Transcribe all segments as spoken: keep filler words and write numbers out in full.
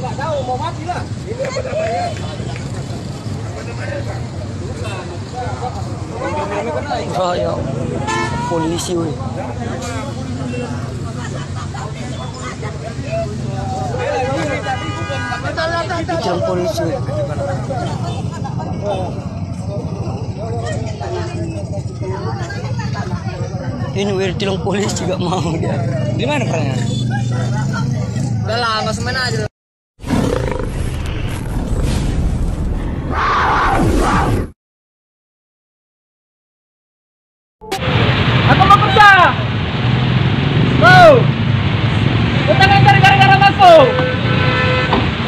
Nggak tahu mau mati lah. Ini apa namanya? Apa namanya, Bang? Oh, ya. Polisi, weh. Jam polisi. Ini weh, tolong polisi gak mau dia. Di mana perangnya? Udah lama semana aja. Aku mau kerja. Wow. Kita ngantar gara-gara aku.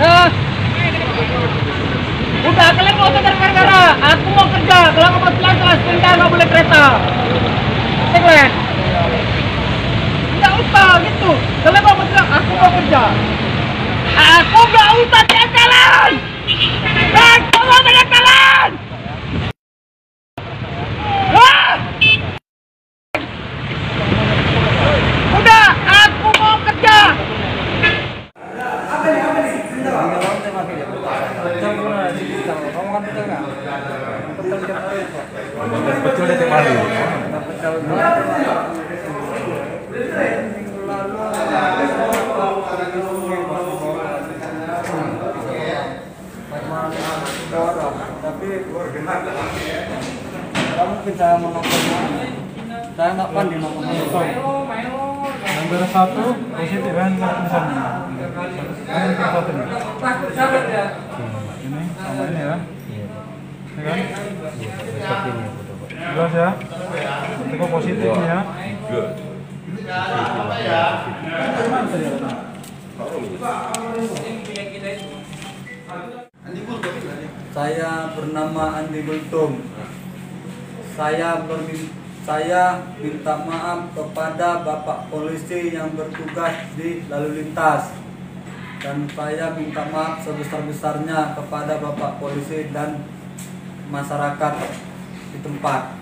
Nah. Udah, kalian mau ngantar gara-gara. Aku mau kerja. Kalau aku mau telat kelas bentar nggak boleh kereta. Kalian. Nggak usah gitu. Kalian mau telat, aku mau kerja. Aku nggak usah ya kalian. Aku mau telat kalian. Saya nonton di nomor satu positif dan misalnya ini sama ini ya, kan? Jelas ya, itu positifnya. Saya bernama Andi Gultom. Saya berminta, saya minta maaf kepada Bapak Polisi yang bertugas di lalu lintas, dan saya minta maaf sebesar-besarnya kepada Bapak Polisi dan masyarakat di tempat.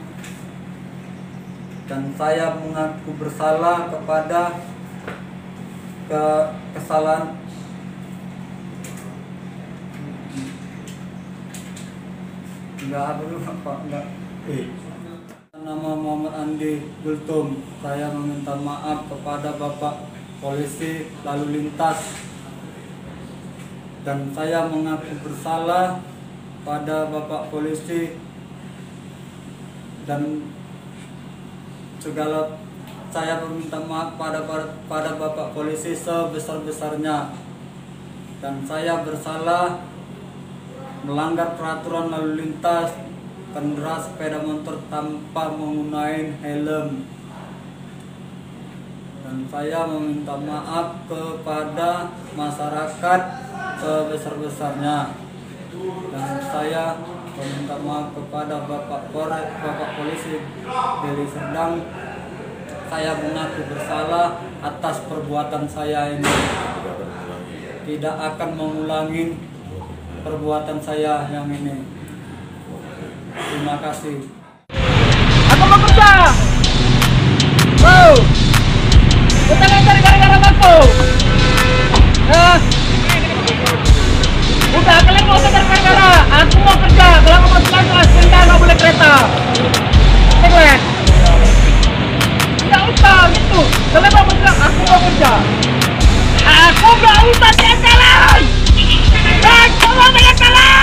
Dan saya mengaku bersalah kepada ke kesalahan enggak apa apa enggak Nama Muhammad Andi Gultom. Saya meminta maaf kepada Bapak Polisi lalu lintas, dan saya mengaku bersalah pada Bapak Polisi dan segala. Saya meminta maaf pada pada Bapak Polisi sebesar-besarnya, dan saya bersalah melanggar peraturan lalu lintas. Pengendara sepeda motor tanpa menggunakan helm, dan saya meminta maaf kepada masyarakat sebesar-besarnya, dan saya meminta maaf kepada Bapak Polres, Bapak Polisi Deli Serdang. Saya mengaku bersalah atas perbuatan saya ini. Tidak akan mengulangi perbuatan saya yang ini. Terima kasih. Aku mau kerja. Wow. Kita ngantar gara-gara aku. Nah. Udah, kalian mau ngantar gara-gara. Aku mau kerja. Kalau aku mau telat kelas bentar nggak boleh kereta. Kalian. Nggak usah gitu. Kalian mau telat, aku mau kerja. Aku nggak usah ya kalian. Aku mau telat kalian.